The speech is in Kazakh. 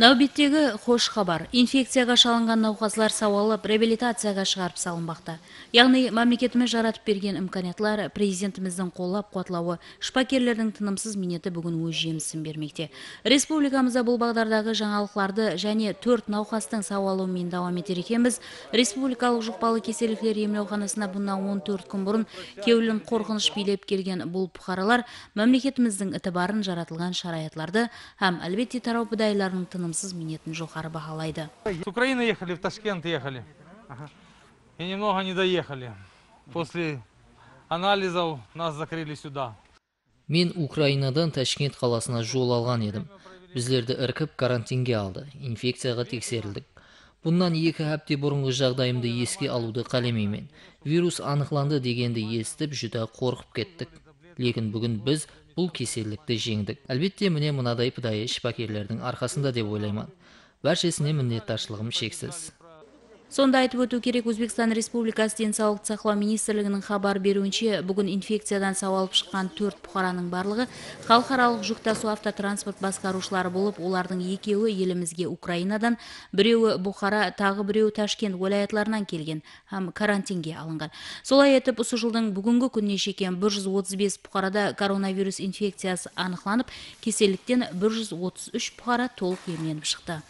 Нәубеттегі қош хабар. Инфекцияға шалынған науқаслар сауалып, реабилитацияға шығарып салынбақта. Яғни, мемлекетіме жаратып берген імканиетлар президентіміздің қолап қуатлауы, шпакерлердің тынымсыз минеті бүгін өз жемісін бермекте. Республикамызда бұл бағдардағы жаңалықларды және 4 науқастың сауалуымен дауам етер екенбіз. Республикалық жұқпалы кеселіктер емлеуханасына бұннан 14 күн бұрын кеулін қорқыныш билеп келген бұл бұқаралар мемлекетіміздің ітібарын жаратылған шараятларды, һәм әлбетте тараупыдайларының тынымсыз минетін жоғары бағалайды. С Украины ехали, в Ташкент ехали. И немного не доехали. После анализов нас закрыли сюда. Мен Украинадан Ташкент қаласына жол алған едім. Біздерді іркіп карантинге алды. Инфекцияға тексерілдік. Бұндан 2 апта бұрынғы жағдайымды еске алуды қалемеймен. Вирус анықланды дегенді естіп, жүдә қорқып кеттік. Лекін бүгін біз бұл кеселікті жеңдік. Әлбетте міне мұнадай пыдайы шипакерлердің арқасында деп ойлайман. Бәршесіне міндеттаршылығым шексіз. Сонда айтып өту керек, Өзбекстан Республикасы Денсаулық сақлау министрлігінің хабар беруінше, бүгін инфекциядан сауалып шыққан 4 бұқараның барлығы халықаралық жүк тасу автотранспорт басқарушылары болып, олардың 2-і елімізге Украинадан, 1-і Бұқара, тағы 1-і Ташкент уәлаятларынан келген, һәм карантинге алынған. Солай етіп, осы жылдың бүгінгі күніне шейін 135 бұқарада коронавирус инфекциясы анықталып, кеселіктен 133 бұқара толық емделіп шықты.